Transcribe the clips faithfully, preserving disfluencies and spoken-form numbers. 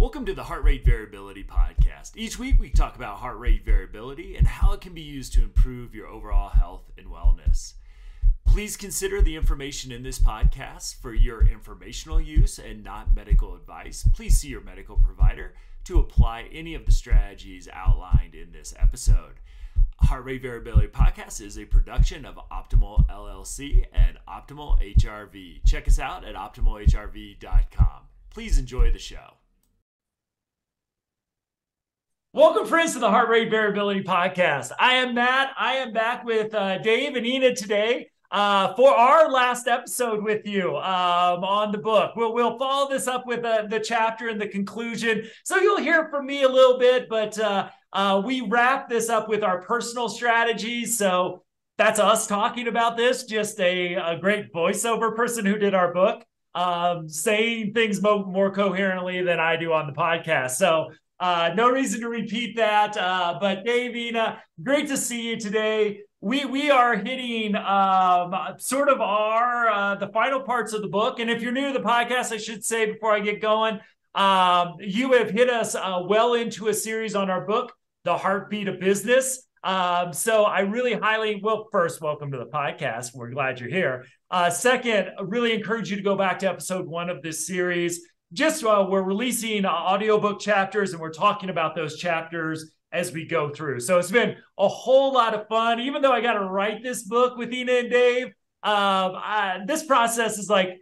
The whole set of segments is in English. Welcome to the Heart Rate Variability Podcast. Each week we talk about heart rate variability and how it can be used to improve your overall health and wellness. Please consider the information in this podcast for your informational use and not medical advice. Please see your medical provider to apply any of the strategies outlined in this episode. Heart Rate Variability Podcast is a production of Optimal L L C and Optimal H R V. Check us out at optimal h r v dot com. Please enjoy the show. Welcome, friends, to the Heart Rate Variability Podcast. I am Matt. I am back with uh, Dave and Inna today uh, for our last episode with you um, on the book. We'll, we'll follow this up with uh, the chapter and the conclusion. So you'll hear from me a little bit, but uh, uh, we wrap this up with our personal strategies. So that's us talking about this, just a, a great voiceover person who did our book, um, saying things mo- more coherently than I do on the podcast. So Uh, no reason to repeat that, uh, but Dave, Inna, great to see you today. We we are hitting um, sort of our uh, the final parts of the book, and if you're new to the podcast, I should say before I get going, um, you have hit us uh, well into a series on our book, The Heartbeat of Business. Um, so I really highly, well, first, welcome to the podcast. We're glad you're here. Uh, second, I really encourage you to go back to episode one of this series. Just uh, we're releasing audiobook chapters and we're talking about those chapters as we go through. So it's been a whole lot of fun. Even though I got to write this book with Inna and Dave, um, I, this process is like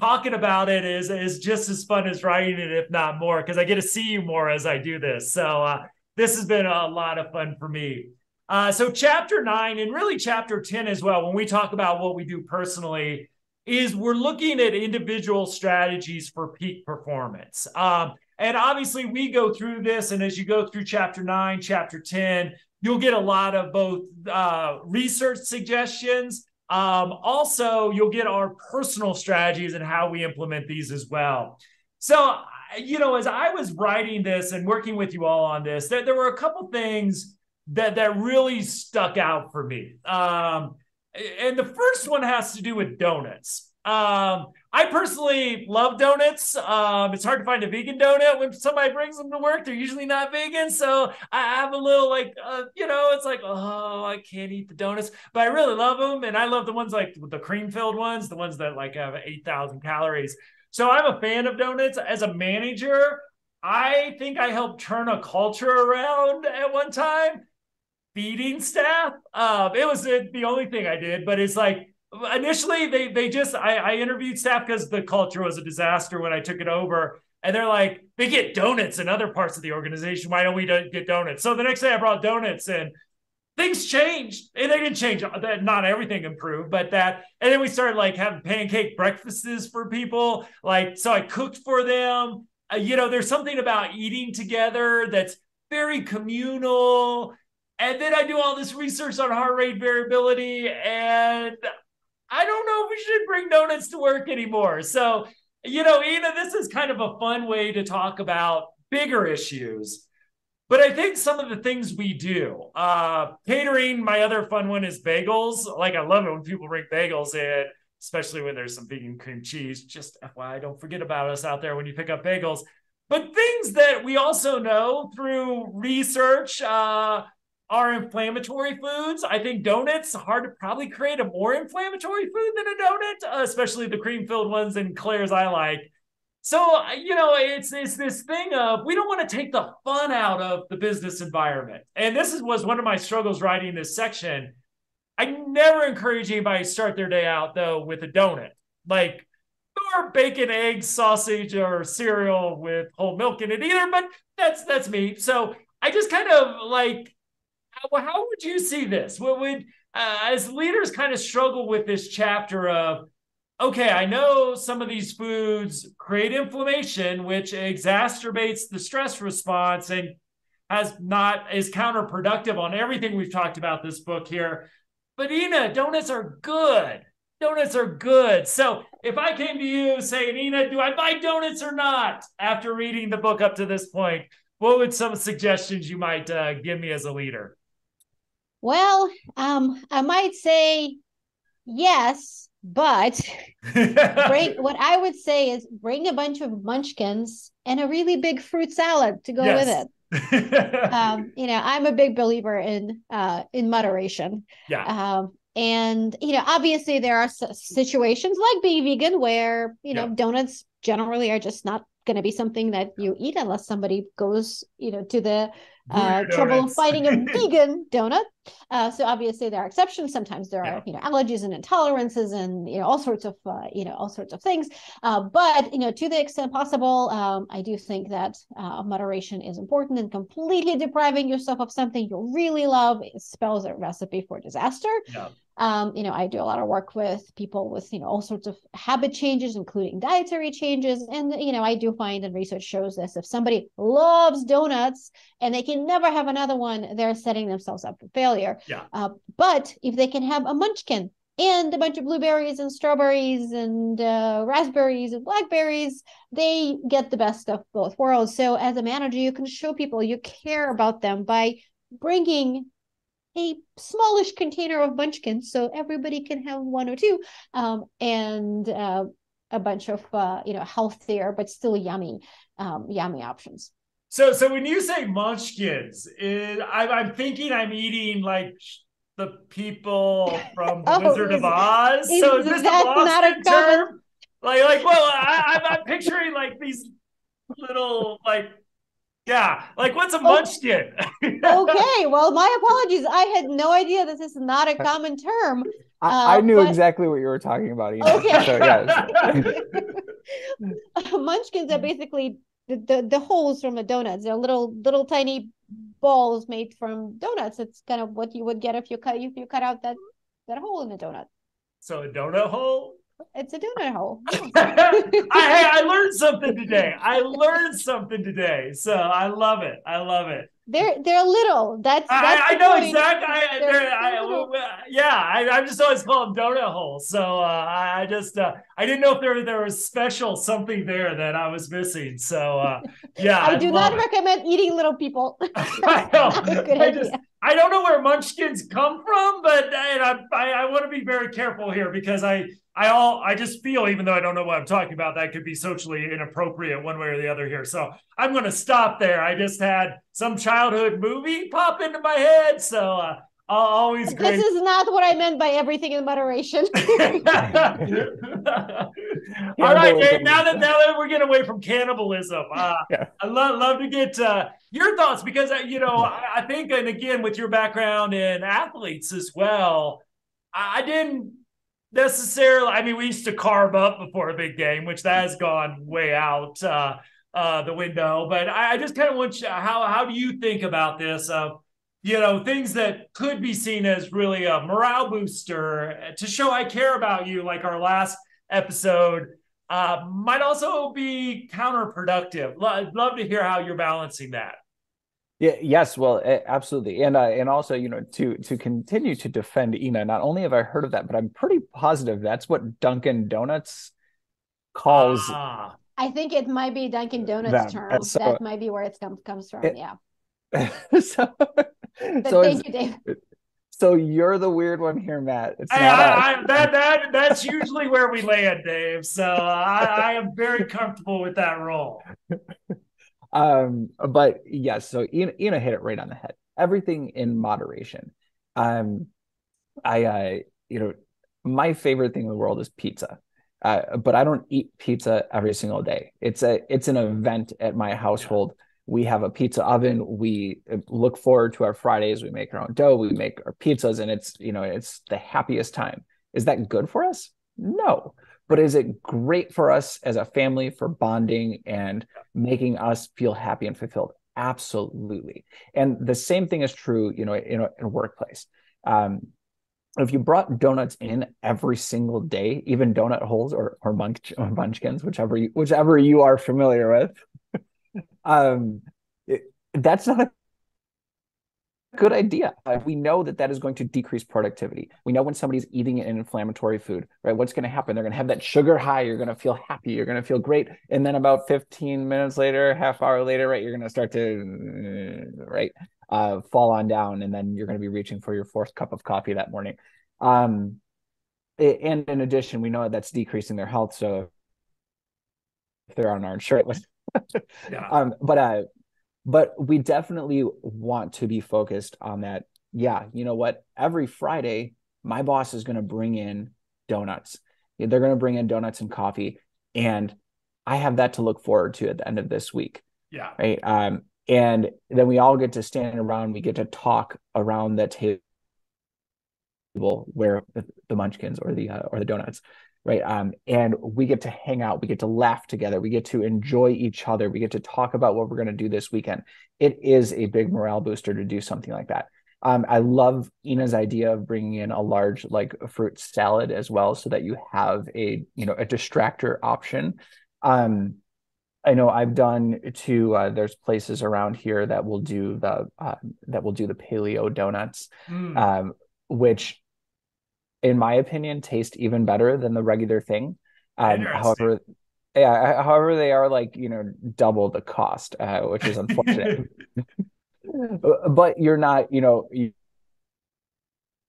talking about it is, is just as fun as writing it, if not more, because I get to see you more as I do this. So uh, this has been a lot of fun for me. Uh, so chapter nine and really chapter ten as well, when we talk about what we do personally, is we're looking at individual strategies for peak performance. Um, and obviously we go through this, and as you go through chapter nine, chapter ten, you'll get a lot of both uh, research suggestions. Um, also, you'll get our personal strategies and how we implement these as well. So, you know, as I was writing this and working with you all on this, there, there were a couple things that, that really stuck out for me. Um, And the first one has to do with donuts. Um, I personally love donuts. Um, it's hard to find a vegan donut. When somebody brings them to work, they're usually not vegan. So I have a little like, uh, you know, it's like, oh, I can't eat the donuts. But I really love them. And I love the ones like the cream-filled ones, the ones that like have eight thousand calories. So I'm a fan of donuts. As a manager, I think I helped turn a culture around at one time. Feeding staff. Um, it was uh, the only thing I did, but it's like, initially they they just, I, I interviewed staff because the culture was a disaster when I took it over. And they're like, they get donuts in other parts of the organization. Why don't we don't get donuts? So the next day I brought donuts and things changed. And they didn't change. Not everything improved, but that. And then we started like having pancake breakfasts for people. Like, so I cooked for them. Uh, you know, there's something about eating together that's very communal. And then I do all this research on heart rate variability, and I don't know if we should bring donuts to work anymore. So, you know, Inna, this is kind of a fun way to talk about bigger issues. But I think some of the things we do, uh, catering, my other fun one is bagels. Like, I love it when people bring bagels in, especially when there's some vegan cream cheese. Just F Y I, don't forget about us out there when you pick up bagels. But things that we also know through research, uh, are inflammatory foods. I think donuts, hard to probably create a more inflammatory food than a donut, especially the cream-filled ones and Claire's I like. So, you know, it's, it's this thing of, we don't want to take the fun out of the business environment. And this is, was one of my struggles writing this section. I never encourage anybody to start their day out, though, with a donut. Like, or bacon, eggs, sausage, or cereal with whole milk in it either, but that's, that's me. So I just kind of like, well, how would you see this? What would, uh, as leaders kind of struggle with this chapter of, okay, I know some of these foods create inflammation, which exacerbates the stress response and has not, is counterproductive on everything we've talked about this book here. But Inna, donuts are good. Donuts are good. So if I came to you saying, Inna, do I buy donuts or not? After reading the book up to this point, what would some suggestions you might uh, give me as a leader? Well, um, I might say, yes, But bring, what I would say is bring a bunch of munchkins and a really big fruit salad to go yes. with it. um, you know, I'm a big believer in uh, in moderation. Yeah. Um, and, you know, obviously there are situations like being vegan where, you know, yeah. donuts generally are just not going to be something that you eat unless somebody goes, you know, to the uh, trouble of finding a vegan donut. Uh, so obviously there are exceptions. Sometimes there are, yeah. you know, allergies and intolerances and, you know, all sorts of, uh, you know, all sorts of things. Uh, but, you know, to the extent possible, um, I do think that uh, moderation is important, and completely depriving yourself of something you really love spells a recipe for disaster. Yeah. Um, you know, I do a lot of work with people with, you know, all sorts of habit changes, including dietary changes. And, you know, I do find, and research shows this, if somebody loves donuts and they can never have another one, they're setting themselves up for failure. Yeah. Uh, but if they can have a munchkin and a bunch of blueberries and strawberries and uh, raspberries and blackberries, they get the best of both worlds. So as a manager, you can show people you care about them by bringing a smallish container of munchkins, so everybody can have one or two, um, and uh, a bunch of uh, you know, healthier but still yummy, um, yummy options. So, so when you say munchkins, it, I, I'm thinking I'm eating like the people from the oh, Wizard is, of Oz. Is, so is, is this that a Boston not a term? Like, like, well, I, I'm, I'm picturing like these little like. Yeah, like what's a munchkin? Okay, well, my apologies. I had no idea this is not a common term. I, uh, I knew but... exactly what you were talking about. Ina. Okay. So, yeah. Munchkins are basically the, the, the holes from the donuts. They're little little tiny balls made from donuts. It's kind of what you would get if you cut if you cut out that, that hole in the donut. So a donut hole? It's a donut hole. I, I learned something today. I learned something today. So I love it. I love it. They're they're little. That's, that's I, I know exactly. I, they're, they're I, I, yeah, I, I'm just always called donut hole. So uh, I, I just uh, I didn't know if there there was special something there that I was missing. So uh, yeah, I do I not recommend it. Eating little people. I know. Good I idea. Just, I don't know where munchkins come from, but and I, I I want to be very careful here because I. I all I just feel, even though I don't know what I'm talking about, that could be socially inappropriate one way or the other here. So I'm going to stop there. I just had some childhood movie pop into my head. So uh, I'll always. Great. This is not what I meant by everything in moderation. All right, Dave, now that now that we're getting away from cannibalism, uh, yeah. I love love to get uh, your thoughts because uh, you know I, I think, and again with your background in athletes as well, I, I didn't. Necessarily, I mean, we used to carve up before a big game, which that has gone way out uh, uh, the window. But I, I just kind of want you, how how do you think about this? Uh, you know, things that could be seen as really a morale booster to show I care about you, like our last episode, uh, might also be counterproductive. Lo- I'd love to hear how you're balancing that. Yeah, yes, well, absolutely. And uh, and also, you know, to to continue to defend Inna, not only have I heard of that, but I'm pretty positive that's what Dunkin' Donuts calls. Ah. I think it might be Dunkin' Donuts that, term. So, that might be where it comes comes from, it, yeah. So, but so thank you, Dave. So you're the weird one here, Matt. It's I, not I, I, that, that, that's usually where we land, Dave. So uh, I, I am very comfortable with that role. Um, but yes, so Inna, Inna hit it right on the head. Everything in moderation. Um, I, uh, you know, my favorite thing in the world is pizza, uh, but I don't eat pizza every single day. It's a, it's an event at my household. We have a pizza oven. We look forward to our Fridays. We make our own dough. We make our pizzas, and it's, you know, it's the happiest time. Is that good for us? No. But is it great for us as a family for bonding and making us feel happy and fulfilled? Absolutely. And the same thing is true, you know, in a, in a workplace. Um, if you brought donuts in every single day, even donut holes or or, munch, or munchkins, whichever you, whichever you are familiar with, um, it, that's not a good idea. We know that that is going to decrease productivity. We know when somebody's eating an inflammatory food, right? What's going to happen? They're going to have that sugar high. You're going to feel happy. You're going to feel great. And then about fifteen minutes later, half hour later, right? You're going to start to, right, uh, fall on down. And then you're going to be reaching for your fourth cup of coffee that morning. Um, And in addition, we know that's decreasing their health. So if they're on our insurance list. yeah. um, but, uh, but we definitely want to be focused on that. Yeah. You know what? Every Friday, my boss is going to bring in donuts. They're going to bring in donuts and coffee. And I have that to look forward to at the end of this week. Yeah. Right. Um, and then we all get to stand around, we get to talk around the table where the munchkins or the, uh, or the donuts, right. Um, and we get to hang out, we get to laugh together, we get to enjoy each other. We get to talk about what we're going to do this weekend. It is a big morale booster to do something like that. Um, I love Ina's idea of bringing in a large, like fruit salad as well, so that you have a, you know, a distractor option. Um, I know I've done too. Uh, there's places around here that will do the, uh, that will do the paleo donuts, mm. um, which in my opinion, taste even better than the regular thing. Um, however, yeah, however they are like, you know, double the cost, uh, which is unfortunate. But you're not, you know, you,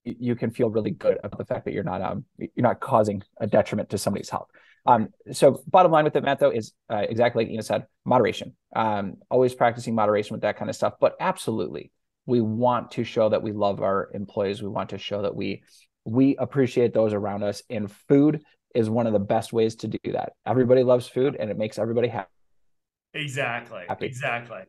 you can feel really good about the fact that you're not, um, you're not causing a detriment to somebody's health. Um, so bottom line with it, Matt, though, is uh, exactly like Ina said, moderation, um, always practicing moderation with that kind of stuff. But absolutely, we want to show that we love our employees. We want to show that we, we appreciate those around us, and food is one of the best ways to do that. Everybody loves food and it makes everybody happy. Exactly. Happy. Exactly.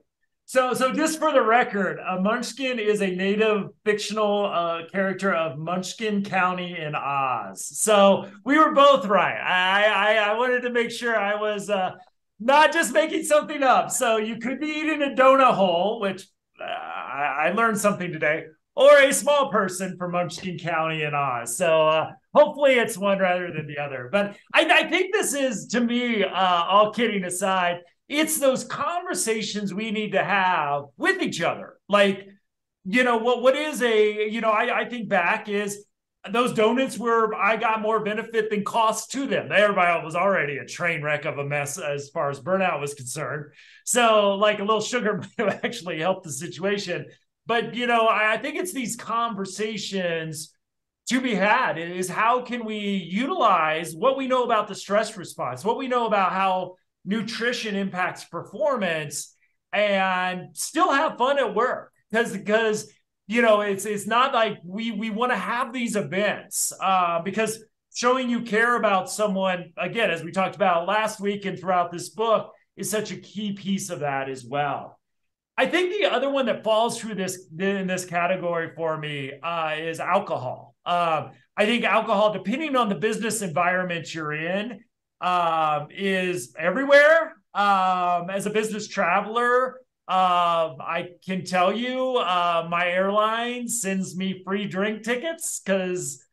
So, so just for the record, uh, Munchkin is a native fictional uh, character of Munchkin County in Oz. So we were both right. I, I, I wanted to make sure I was uh, not just making something up. So you could be eating a donut hole, which uh, I, I learned something today, or a small person from Munchkin County in Oz. So uh, hopefully it's one rather than the other. But I, I think this is, to me, uh, all kidding aside, it's those conversations we need to have with each other. Like, you know, what, what is a, you know, I, I think back is those donuts where I got more benefit than cost to them. Everybody was already a train wreck of a mess as far as burnout was concerned. So like a little sugar might have actually helped the situation. But, you know, I, I think it's these conversations to be had is how can we utilize what we know about the stress response, what we know about how nutrition impacts performance, and still have fun at work. Because, because you know, it's it's not like we we want to have these events uh, because showing you care about someone, again, as we talked about last week and throughout this book, is such a key piece of that as well. I think the other one that falls through this in this category for me uh, is alcohol. Uh, I think alcohol, depending on the business environment you're in, Um, is everywhere. Um, as a business traveler, uh, I can tell you uh, my airline sends me free drink tickets because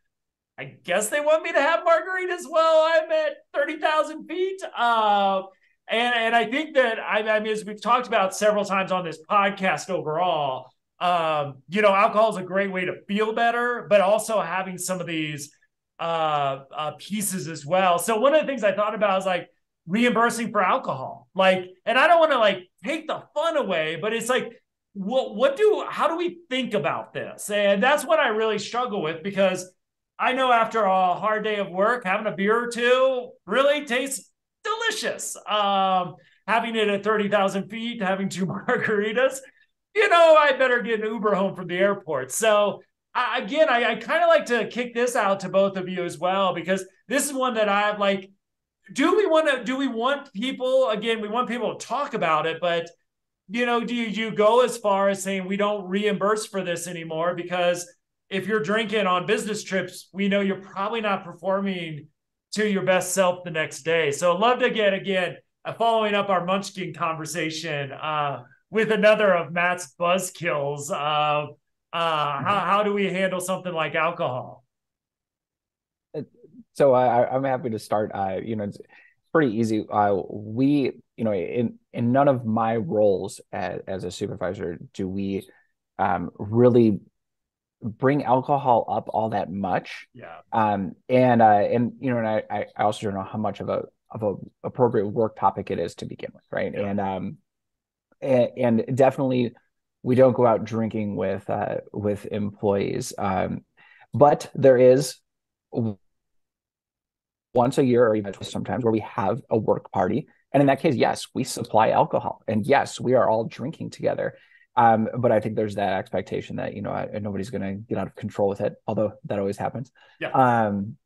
I guess they want me to have margaritas while I'm at thirty thousand feet. Uh, and, and I think that, I, I mean, as we've talked about several times on this podcast overall, um, you know, alcohol is a great way to feel better, but also having some of these Uh, uh, pieces as well. So one of the things I thought about is like reimbursing for alcohol, like, and I don't want to like take the fun away, but it's like, what, what do, how do we think about this? And that's what I really struggle with, because I know after a hard day of work, having a beer or two really tastes delicious. Um, having it at thirty thousand feet, having two margaritas, you know, I better get an Uber home from the airport. So again, I, I kind of like to kick this out to both of you as well, because this is one that I've like, do we want to, do we want people, again, we want people to talk about it, but you know, do you, you go as far as saying we don't reimburse for this anymore? Because if you're drinking on business trips, we know you're probably not performing to your best self the next day. So I'd love to get, again, following up our Munchkin conversation uh, with another of Matt's buzzkills of, uh, Uh, how, how do we handle something like alcohol? So I, I'm happy to start. Uh, you know, it's pretty easy. Uh, we, you know, in, in none of my roles as, as a supervisor, do we um, really bring alcohol up all that much. Yeah. Um, and, uh, and, you know, and I, I also don't know how much of a, of a appropriate work topic it is to begin with. Right. Yeah. And, um, and, and definitely, we don't go out drinking with uh, with employees, um, but there is once a year or even sometimes where we have a work party. And in that case, yes, we supply alcohol. And yes, we are all drinking together. Um, but I think there's that expectation that, you know, I, nobody's going to get out of control with it, although that always happens. Yeah. Um,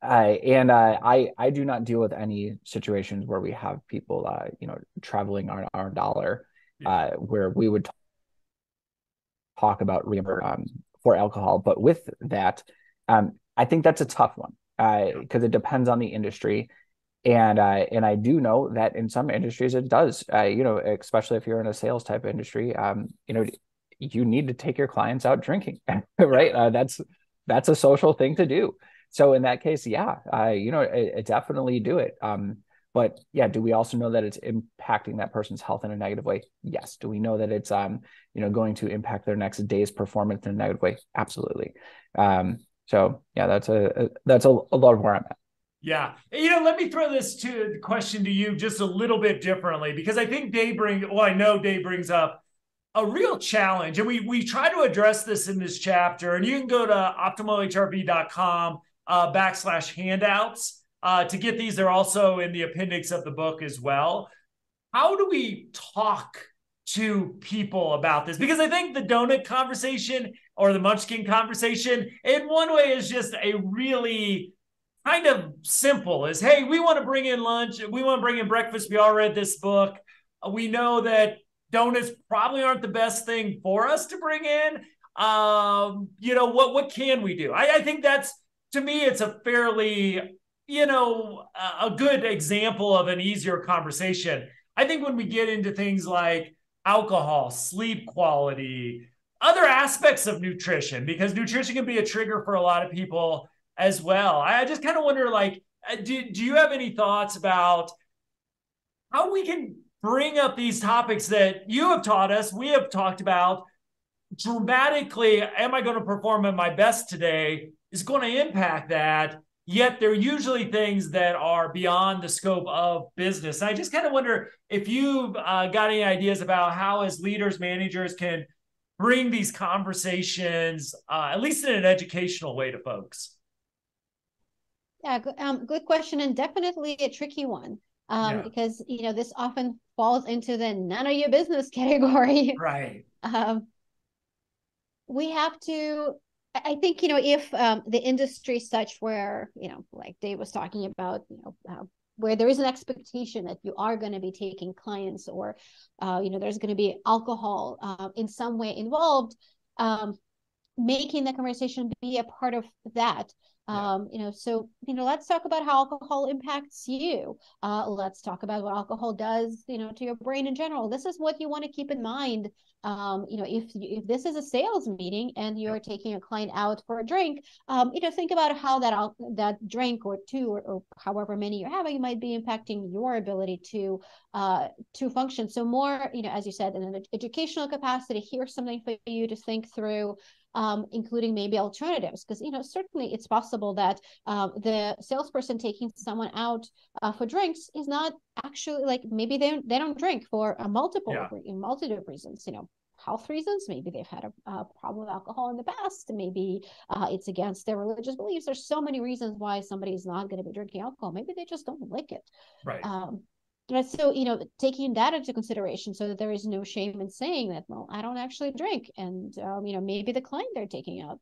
I, and uh, I I do not deal with any situations where we have people, uh, you know, traveling on our dollar, yeah. uh, where we would talk about reimbursement um, for alcohol. But with that, um, I think that's a tough one because uh, it depends on the industry. And uh, and I do know that in some industries it does, uh, you know, especially if you're in a sales type industry, um, you know, you need to take your clients out drinking, right? Uh, that's that's a social thing to do. So in that case, yeah, uh, you know, it, it definitely do it. Um, but yeah, do we also know that it's impacting that person's health in a negative way? Yes. Do we know that it's, um, you know, going to impact their next day's performance in a negative way? Absolutely. Um, so yeah, that's a, a that's a, a lot of where I'm at. Yeah. You know, let me throw this to the question to you just a little bit differently, because I think Dave brings, well, I know Dave brings up a real challenge. And we we try to address this in this chapter. And you can go to optimal h r v dot com uh, backslash handouts uh, to get these. They're also in the appendix of the book as well. How do we talk to people about this? Because I think the donut conversation or the munchkin conversation in one way is just a really kind of simple is, hey, we want to bring in lunch. We want to bring in breakfast. We all read this book. We know that donuts probably aren't the best thing for us to bring in. Um, you know, what, what can we do? I, I think that's, to me, it's a fairly, you know, a, a good example of an easier conversation. I think when we get into things like alcohol, sleep quality, other aspects of nutrition, because nutrition can be a trigger for a lot of people as well. I just kind of wonder, like, do, do you have any thoughts about how we can bring up these topics that you have taught us, we have talked about dramatically? Am I going to perform at my best today? Is going to impact that. Yet they're usually things that are beyond the scope of business. And I just kind of wonder if you've uh, got any ideas about how, as leaders, managers can bring these conversations, uh, at least in an educational way, to folks. Yeah, um, good question, and definitely a tricky one um, yeah. because, you know, this often falls into the none of your business category. Right. Um, we have to, I think, you know, if um, the industry is such where, you know, like Dave was talking about, you know, uh, where there is an expectation that you are going to be taking clients or, uh, you know, there's going to be alcohol uh, in some way involved, um, making the conversation be a part of that. Um, you know, so, you know, let's talk about how alcohol impacts you. Uh, let's talk about what alcohol does, you know, to your brain in general. This is what you want to keep in mind. Um, you know, if, if this is a sales meeting and you're taking a client out for a drink, um, you know, think about how that, that drink or two or, or however many you're having might be impacting your ability to, uh, to function. So more, you know, as you said, in an educational capacity, here's something for you to think through. Um, including maybe alternatives, because, you know, certainly it's possible that uh, the salesperson taking someone out uh, for drinks is not actually, like, maybe they they don't drink for a multiple yeah. multitude of reasons, you know, health reasons. Maybe they've had a, a problem with alcohol in the past. Maybe uh, it's against their religious beliefs. There's so many reasons why somebody is not going to be drinking alcohol. Maybe they just don't like it. Right. Um, But so, you know, taking that into consideration so that there is no shame in saying that, well, I don't actually drink. And, um, you know, maybe the client they're taking out,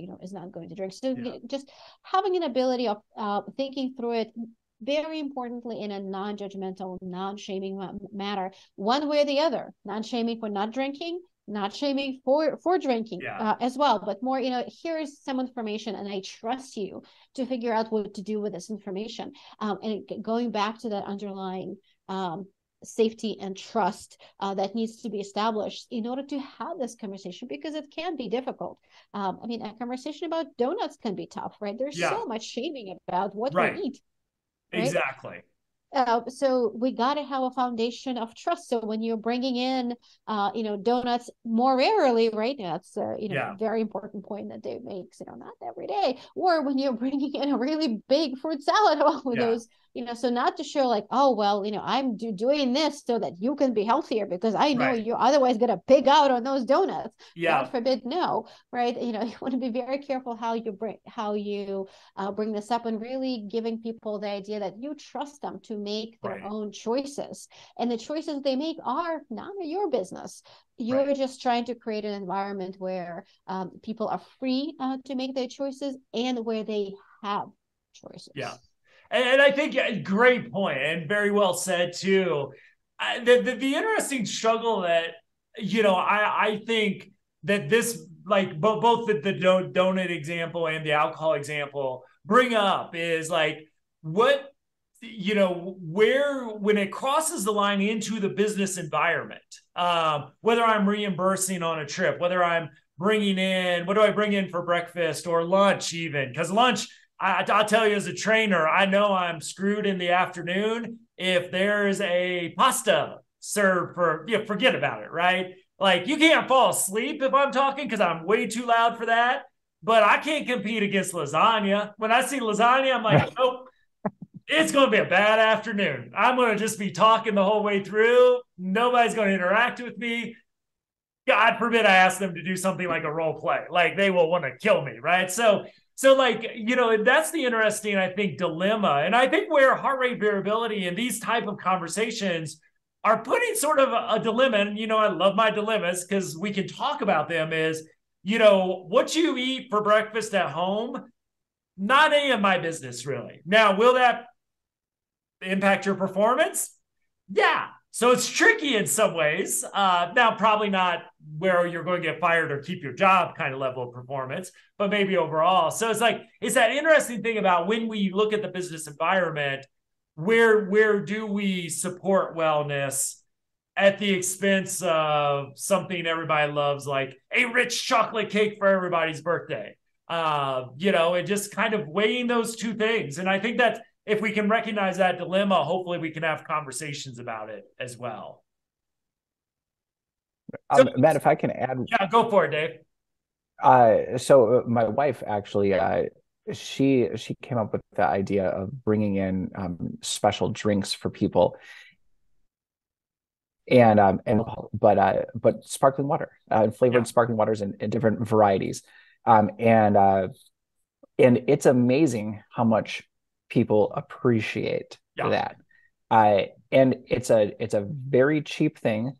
you know, is not going to drink. So yeah. just having an ability of uh, thinking through it, very importantly, in a non-judgmental, non-shaming manner, one way or the other, not shaming for not drinking, not shaming for, for drinking yeah. uh, as well, but more, you know, here's some information and I trust you to figure out what to do with this information. Um, and going back to that underlying um, safety and trust uh, that needs to be established in order to have this conversation, because it can be difficult. Um, I mean, a conversation about donuts can be tough, right? There's yeah. so much shaming about what right. we eat. Right? Exactly. Uh, so we got to have a foundation of trust. So when you're bringing in, uh, you know, donuts more rarely, right? That's uh, you know, yeah. a very important point that Dave makes. You know, not every day. Or when you're bringing in a really big fruit salad, all of yeah. those you know, so not to show like, oh, well, you know, I'm do- doing this so that you can be healthier because I know right. you're otherwise going to pig out on those donuts. Yeah. God forbid, no, right. You know, you want to be very careful how you bring, how you uh, bring this up, and really giving people the idea that you trust them to make their right. own choices. And the choices they make are none of your business. You're right. just trying to create an environment where um, people are free uh, to make their choices and where they have choices. Yeah. And, and I think a great point and very well said too. I, the, the, the interesting struggle that, you know, I, I think that this, like bo- both the, the donut example and the alcohol example bring up is like, what, you know, where, when it crosses the line into the business environment, um, whether I'm reimbursing on a trip, whether I'm bringing in, what do I bring in for breakfast or lunch even? Because lunch, I, I'll tell you as a trainer, I know I'm screwed in the afternoon if there's a pasta served for, you know, forget about it, right? Like you can't fall asleep if I'm talking because I'm way too loud for that, but I can't compete against lasagna. When I see lasagna, I'm like, nope. It's going to be a bad afternoon. I'm going to just be talking the whole way through. Nobody's going to interact with me. God forbid I ask them to do something like a role play. Like they will want to kill me, right? So, so like, you know, that's the interesting, I think, dilemma. And I think where heart rate variability and these type of conversations are putting sort of a, a dilemma, and, you know, I love my dilemmas because we can talk about them is, you know, what you eat for breakfast at home, not any of my business really. Now, will that impact your performance? Yeah. So it's tricky in some ways. Uh, now, probably not where you're going to get fired or keep your job kind of level of performance, but maybe overall. So it's like, it's that interesting thing about when we look at the business environment, where, where do we support wellness at the expense of something everybody loves, like a rich chocolate cake for everybody's birthday? Uh, you know, and just kind of weighing those two things. And I think that if we can recognize that dilemma, hopefully we can have conversations about it as well. So, um, Matt, if I can add. Yeah, go for it, Dave. Uh, so my wife, actually, uh, she she came up with the idea of bringing in um, special drinks for people. And um and but uh but sparkling water uh, and flavored yeah. sparkling waters in, in different varieties, um and uh and it's amazing how much people appreciate yeah. that. Uh, and it's a, it's a very cheap thing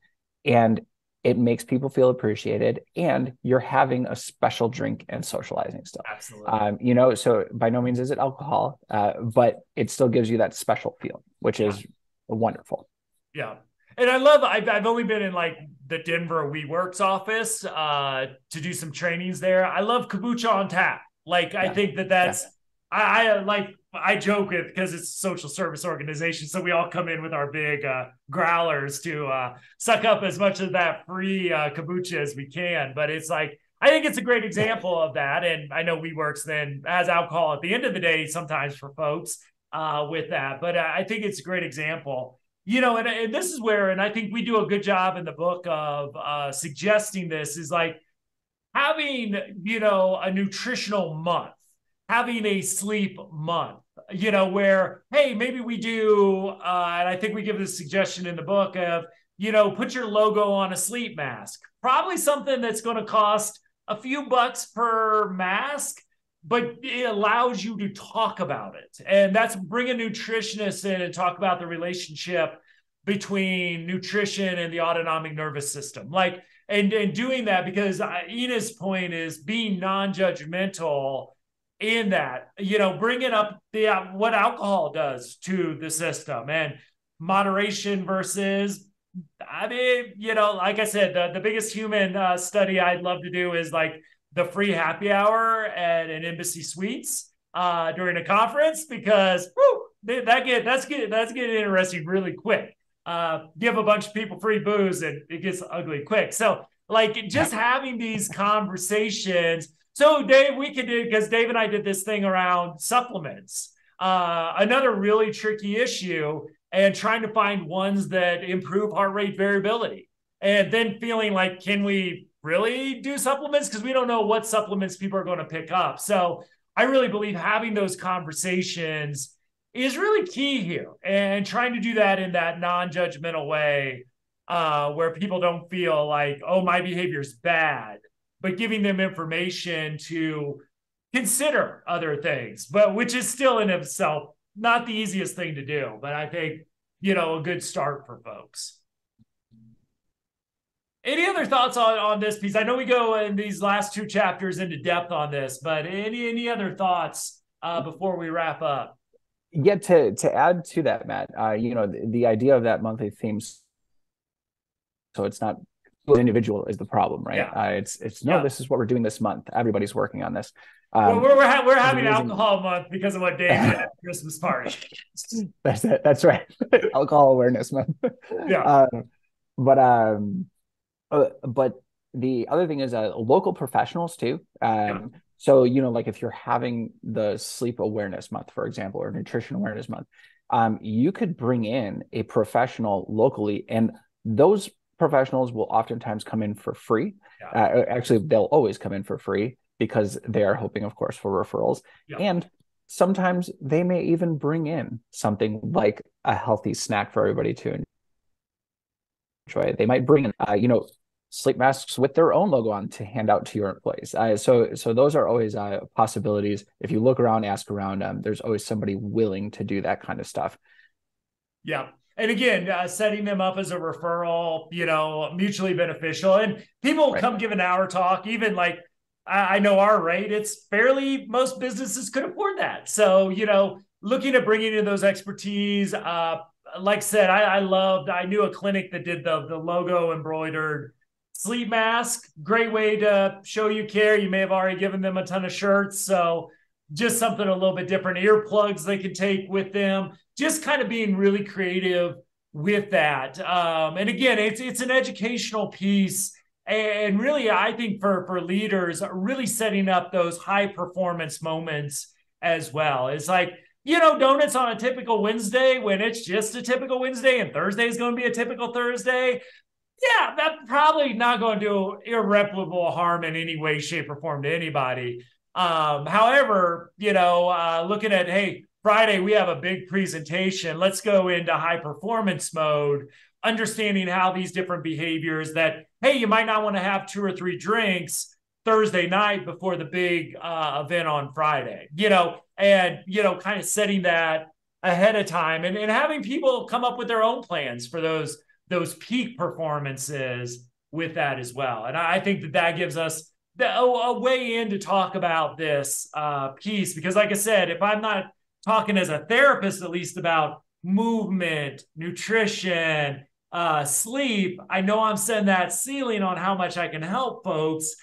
and it makes people feel appreciated, and you're having a special drink and socializing stuff. Absolutely. Um, you know, so by no means is it alcohol, uh, but it still gives you that special feeling, which yeah. is wonderful. Yeah. And I love, I've, I've only been in like the Denver WeWorks office uh, to do some trainings there. I love kombucha on tap. Like, yeah. I think that that's, yeah. I, I like, I joke it because it's a social service organization. So we all come in with our big uh, growlers to uh, suck up as much of that free uh, kombucha as we can. But it's like, I think it's a great example of that. And I know WeWorks then has alcohol at the end of the day, sometimes for folks uh, with that. But I think it's a great example, you know, and, and this is where, and I think we do a good job in the book of uh, suggesting this is like having, you know, a nutritional month. Having a sleep month, you know, where, hey, maybe we do, uh, and I think we give this suggestion in the book of, you know, put your logo on a sleep mask, probably something that's going to cost a few bucks per mask, but it allows you to talk about it. And that's bring a nutritionist in and talk about the relationship between nutrition and the autonomic nervous system. Like, and, and doing that, because Ina's point is being non-judgmental in that, you know, bringing up the uh, what alcohol does to the system and moderation versus, I mean, you know, like I said, the, the biggest human uh, study I'd love to do is like the free happy hour at an Embassy Suites uh, during a conference, because whew, that get that's get that's getting interesting really quick. Uh, give a bunch of people free booze and it gets ugly quick. So, like, just having these conversations. So Dave, we could do, because Dave and I did this thing around supplements, uh, another really tricky issue, and trying to find ones that improve heart rate variability, and then feeling like, can we really do supplements? Because we don't know what supplements people are going to pick up. So I really believe having those conversations is really key here, and trying to do that in that non-judgmental way uh, where people don't feel like, oh, my behavior is bad, but giving them information to consider other things, but which is still in itself not the easiest thing to do. But I think, you know, a good start for folks. Any other thoughts on, on this piece? I know we go in these last two chapters into depth on this, but any any other thoughts uh, before we wrap up? Yeah, to to add to that, Matt, uh, you know, the, the idea of that monthly theme, so it's not the individual is the problem, right? Yeah. Uh, it's it's no, yeah. This is what we're doing this month. Everybody's working on this. Um, well, we're we're, ha- we're having reason- alcohol month because of what Dave did at the Christmas party. That's it. That's right. Alcohol awareness month. Yeah, uh, but um. Uh, but the other thing is uh, local professionals too. Um, yeah. So, you know, like if you're having the sleep awareness month, for example, or nutrition awareness month, um, you could bring in a professional locally, and those professionals will oftentimes come in for free. Yeah. Uh, actually, they'll always come in for free because they are hoping, of course, for referrals. Yeah. And sometimes they may even bring in something like a healthy snack for everybody to enjoy. They might bring in, uh, you know, sleep masks with their own logo on to hand out to your employees. Uh, so, so those are always uh, possibilities. If you look around, ask around, um, there's always somebody willing to do that kind of stuff. Yeah. And again, uh, setting them up as a referral, you know, mutually beneficial. And people right. come give an hour talk, even like, I, I know our rate, it's fairly, most businesses could afford that. So, you know, looking at bringing in those expertise, uh, like I said, I, I loved, I knew a clinic that did the, the logo embroidered sleep mask, great way to show you care. You may have already given them a ton of shirts. So just something a little bit different, earplugs they can take with them, just kind of being really creative with that. Um, and again, it's it's an educational piece. And really, I think for, for leaders, really setting up those high performance moments as well. It's like, you know, donuts on a typical Wednesday when it's just a typical Wednesday and Thursday is going to be a typical Thursday. Yeah, that's probably not going to do irreparable harm in any way, shape, or form to anybody. Um, however, you know, uh, looking at, hey, Friday, we have a big presentation. Let's go into high performance mode, understanding how these different behaviors that, hey, you might not want to have two or three drinks Thursday night before the big uh, event on Friday, you know, and, you know, kind of setting that ahead of time and, and having people come up with their own plans for those those peak performances with that as well. And I think that that gives us the, a, a way in to talk about this uh, piece, because like I said, if I'm not talking as a therapist, at least about movement, nutrition, uh, sleep, I know I'm setting that ceiling on how much I can help folks.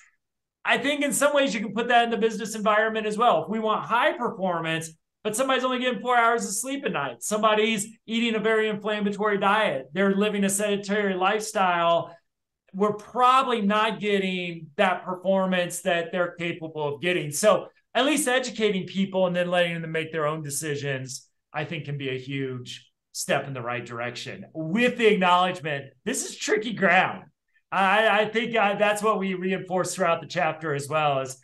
I think in some ways you can put that in the business environment as well. If we want high performance, but somebody's only getting four hours of sleep a night. Somebody's eating a very inflammatory diet. They're living a sedentary lifestyle. We're probably not getting that performance that they're capable of getting. So at least educating people and then letting them make their own decisions, I think can be a huge step in the right direction with the acknowledgement. This is tricky ground. I, I think uh, that's what we reinforce throughout the chapter as well is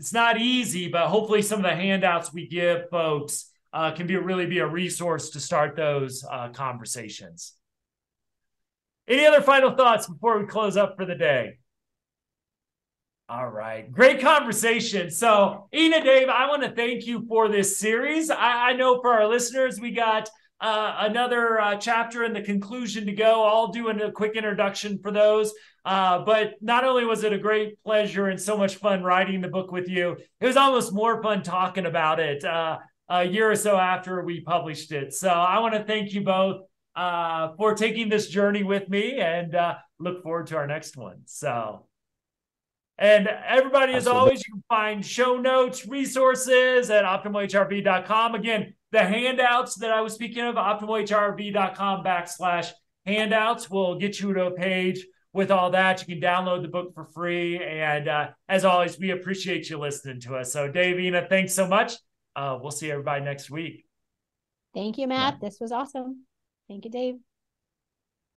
it's not easy, but hopefully some of the handouts we give folks uh, can be really be a resource to start those uh, conversations. Any other final thoughts before we close up for the day? All right, great conversation. So Inna, Dave, I want to thank you for this series. I, I know for our listeners, we got uh, another uh, chapter in the conclusion to go. I'll do a quick introduction for those. Uh, but not only was it a great pleasure and so much fun writing the book with you, it was almost more fun talking about it uh, a year or so after we published it. So I want to thank you both uh, for taking this journey with me and uh, look forward to our next one. So, and everybody, as Absolutely. Always, you can find show notes, resources at optimal h r v dot com. Again, the handouts that I was speaking of, optimal h r v dot com backslash handouts will get you to a page with all that. You can download the book for free. And uh, as always, we appreciate you listening to us. So Dave, Inna, thanks so much. Uh, we'll see everybody next week. Thank you, Matt. Yeah. This was awesome. Thank you, Dave.